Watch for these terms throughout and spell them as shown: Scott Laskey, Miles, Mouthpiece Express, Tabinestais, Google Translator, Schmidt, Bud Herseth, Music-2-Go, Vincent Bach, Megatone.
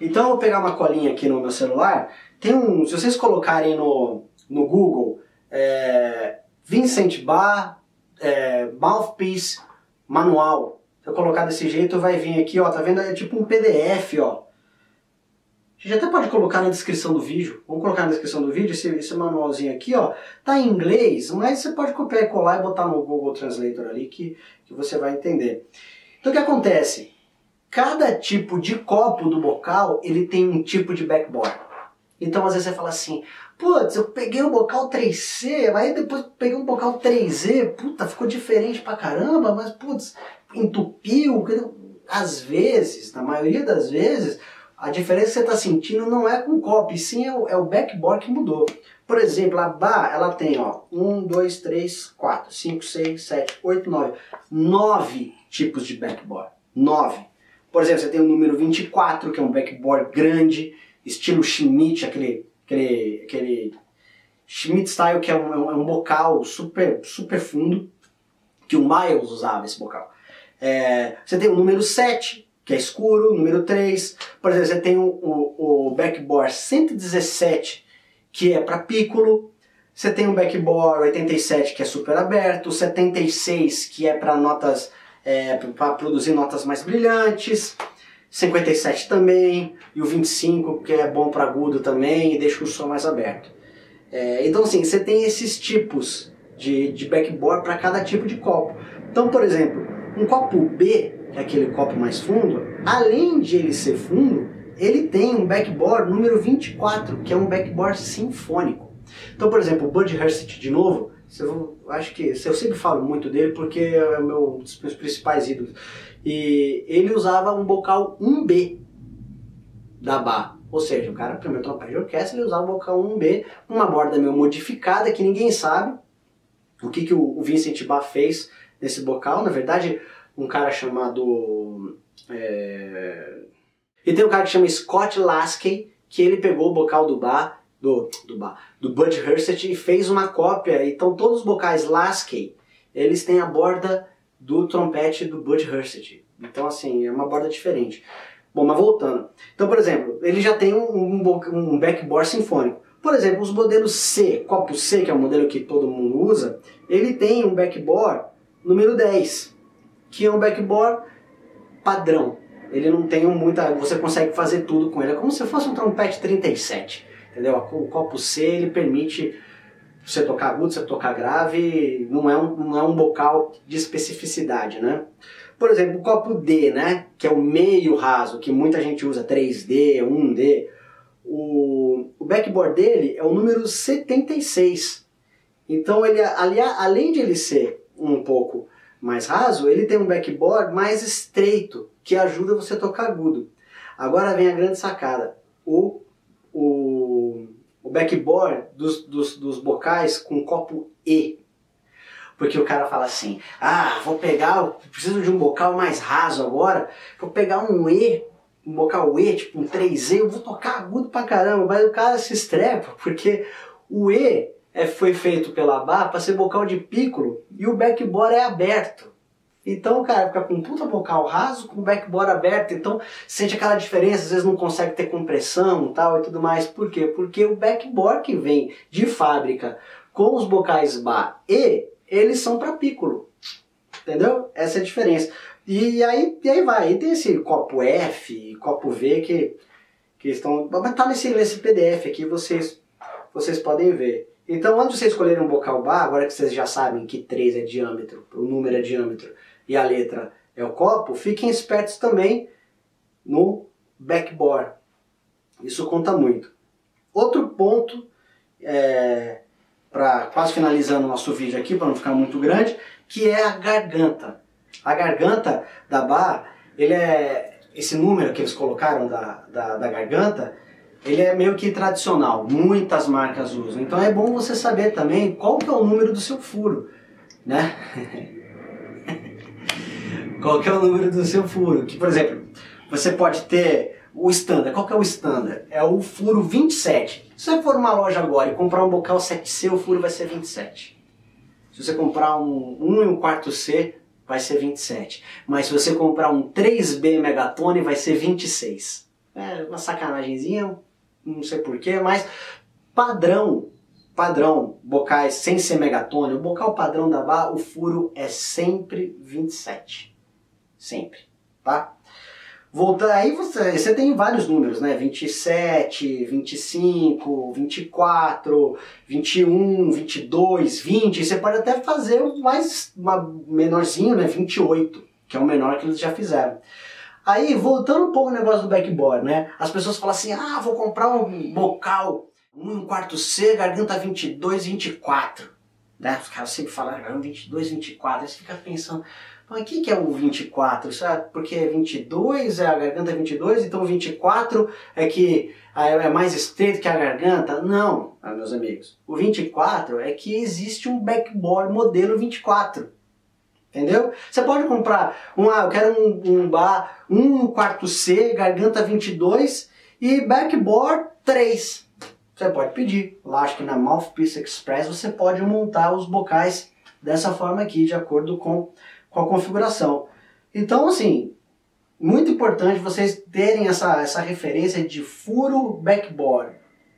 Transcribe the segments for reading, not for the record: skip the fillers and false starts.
Então eu vou pegar uma colinha aqui no meu celular. Tem um, se vocês colocarem no Google, Vincent Bach, Mouthpiece Manual. Se eu colocar desse jeito, vai vir aqui, ó, tá vendo? É tipo um PDF, ó. A gente até pode colocar na descrição do vídeo. Vamos colocar na descrição do vídeo esse manualzinho aqui, ó. Tá em inglês, mas você pode copiar e colar e botar no Google Translator ali que você vai entender. Então o que acontece? Cada tipo de copo do bocal, ele tem um tipo de backboard. Então às vezes você fala assim, putz, eu peguei um bocal 3C, aí depois peguei um bocal 3E, puta, ficou diferente pra caramba, mas putz, entupiu. Às vezes, na maioria das vezes, a diferença que você está sentindo não é com o copo, e sim é o backboard que mudou. Por exemplo, a Bach, ela tem, ó, 1, 2, 3, 4, 5, 6, 7, 8, 9. 9 tipos de backboard. 9. Por exemplo, você tem o número 24, que é um backboard grande, estilo Schmidt, aquele Schmidt style, que é um bocal super fundo, que o Miles usava esse bocal. Você tem o número 7, que é escuro, número 3. Por exemplo, você tem o backboard 117, que é para piccolo. Você tem o backboard 87, que é super aberto. 76, que é para notas, para produzir notas mais brilhantes. 57 também. E o 25, que é bom para agudo também e deixa o som mais aberto. Então, assim, você tem esses tipos de backboard para cada tipo de copo. Então, por exemplo, um copo B, que é aquele copo mais fundo, além de ele ser fundo, ele tem um backboard número 24, que é um backboard sinfônico. Então, por exemplo, o Bud Herseth, de novo, acho que eu sempre falo muito dele porque é um dos meus principais ídolos. E ele usava um bocal 1B da Bach. Ou seja, o cara, para meter uma peça de orquestra, ele usava um bocal 1B, uma borda meio modificada, que ninguém sabe o que o Vincent Bach fez nesse bocal. Na verdade, um cara chamado... E tem um cara que chama Scott Laskey, que ele pegou o bocal do Bud Herseth e fez uma cópia. Então todos os bocais Laskey, eles têm a borda do trompete do Bud Herseth. Então assim, é uma borda diferente. Bom, mas voltando. Então, por exemplo, ele já tem um backboard sinfônico. Por exemplo, os modelos C, copo C, que é o modelo que todo mundo usa, ele tem um backboard número 10. Que é um backboard padrão. Ele não tem muita... Você consegue fazer tudo com ele. É como se fosse um trompete 37. Entendeu? O copo C, ele permite você tocar agudo, você tocar grave. Não é um bocal de especificidade, né? Por exemplo, o copo D, né? Que é o meio raso, que muita gente usa 3D, 1D. O backboard dele é o número 76. Então, ele, além de ele ser um pouco mais raso, ele tem um backboard mais estreito, que ajuda você a tocar agudo. Agora vem a grande sacada. O backboard dos bocais com copo E. Porque o cara fala assim, ah, vou pegar, preciso de um bocal mais raso agora, vou pegar um E, um bocal E, tipo um 3E, eu vou tocar agudo pra caramba. Mas o cara se estrepa, porque o E... foi feito pela Bach para ser bocal de piccolo e o backboard é aberto. Então o cara fica com um puta bocal raso com o backboard aberto. Então sente aquela diferença, às vezes não consegue ter compressão tal, e tudo mais. Por quê? Porque o backboard que vem de fábrica com os bocais Bach E, eles são para piccolo. Entendeu? Essa é a diferença. E aí vai. E tem esse copo F, copo V que estão... Mas tá nesse PDF aqui, vocês podem ver. Então, antes de você escolher um bocal Bach, agora que vocês já sabem que 3 é diâmetro, o número é diâmetro e a letra é o copo, fiquem espertos também no backboard. Isso conta muito. Outro ponto, quase finalizando o nosso vídeo aqui, para não ficar muito grande, que é a garganta. A garganta da Bach, esse número que eles colocaram da garganta, ele é meio que tradicional, muitas marcas usam. Então é bom você saber também qual que é o número do seu furo, né? Qual que é o número do seu furo? Que, por exemplo, você pode ter o standard. Qual que é o standard? É o furo 27. Se você for numa loja agora e comprar um bocal 7C, o furo vai ser 27. Se você comprar um 1 e um 4C, vai ser 27. Mas se você comprar um 3B megatone, vai ser 26. uma sacanagemzinha, não sei porquê, mas padrão, bocais sem ser megatone, o bocal padrão da barra, o furo é sempre 27. Sempre, tá? Voltar, aí você tem vários números, né? 27, 25, 24, 21, 22, 20. Você pode até fazer menorzinho, né? 28, que é o menor que eles já fizeram. Aí, voltando um pouco no negócio do backboard, né? As pessoas falam assim, ah, vou comprar um bocal 1/4C, garganta 22, 24. Né? Os caras sempre falam, garganta 22, 24. Aí você fica pensando... Mas o que é o 24? Porque 22 é a garganta 22, então 24 é que é mais estreito que a garganta? Não, meus amigos. O 24 é que existe um backboard modelo 24. Entendeu? Você pode comprar eu quero um bar 1/4C, garganta 22 e backboard 3. Você pode pedir. Lá acho que na Mouthpiece Express você pode montar os bocais dessa forma aqui, de acordo com a configuração. Então, assim, muito importante vocês terem essa referência de furo, backboard.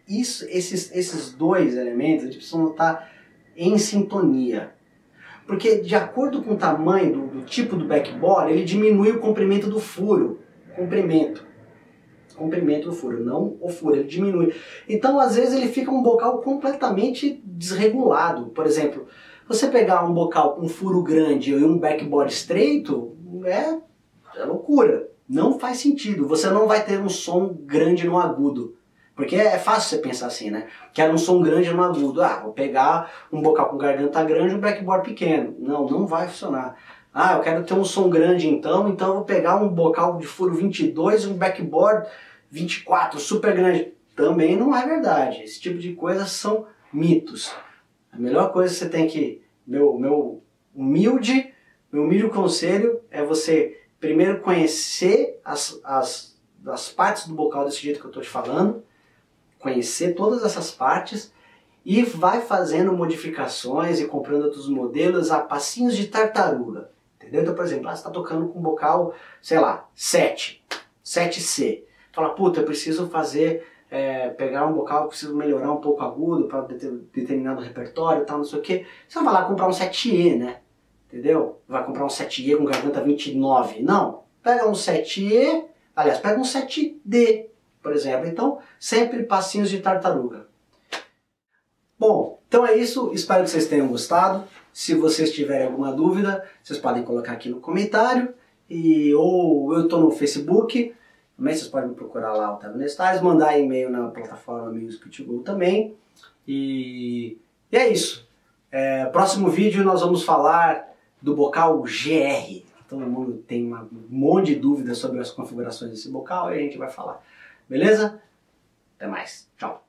Esses dois elementos eles precisam estar em sintonia. Porque de acordo com o tamanho do tipo do backboard, ele diminui o comprimento do furo. Comprimento do furo, não o furo, ele diminui. Então, às vezes, ele fica um bocal completamente desregulado. Por exemplo, você pegar um bocal com um furo grande e um backboard estreito, é loucura. Não faz sentido. Você não vai ter um som grande no agudo. Porque é fácil você pensar assim, né? Quero um som grande no agudo. Ah, vou pegar um bocal com garganta grande e um backboard pequeno. Não vai funcionar. Ah, eu quero ter um som grande então eu vou pegar um bocal de furo 22 e um backboard 24, super grande. Também não é verdade. Esse tipo de coisas são mitos. A melhor coisa que você tem que... Meu humilde conselho é você primeiro conhecer as partes do bocal desse jeito que eu estou te falando, conhecer todas essas partes e vai fazendo modificações e comprando outros modelos a passinhos de tartaruga. Entendeu? Então, por exemplo, você está tocando com um bocal, sei lá, 7C. Fala, puta, eu preciso fazer... pegar um bocal que precisa melhorar um pouco agudo para determinado repertório e tal, não sei o que. Você vai lá comprar um 7E, né? Entendeu? Vai comprar um 7E com garganta 29. Não. Pega um 7E, aliás, pega um 7D, por exemplo. Então, sempre passinhos de tartaruga. Bom, então é isso. Espero que vocês tenham gostado. Se vocês tiverem alguma dúvida, vocês podem colocar aqui no comentário. Ou eu estou no Facebook. Também vocês podem me procurar lá, o Tabinestais, mandar e-mail na plataforma Music-2-Go também. E é isso. Próximo vídeo nós vamos falar do bocal GR. Todo mundo tem um monte de dúvidas sobre as configurações desse bocal e a gente vai falar. Beleza? Até mais. Tchau.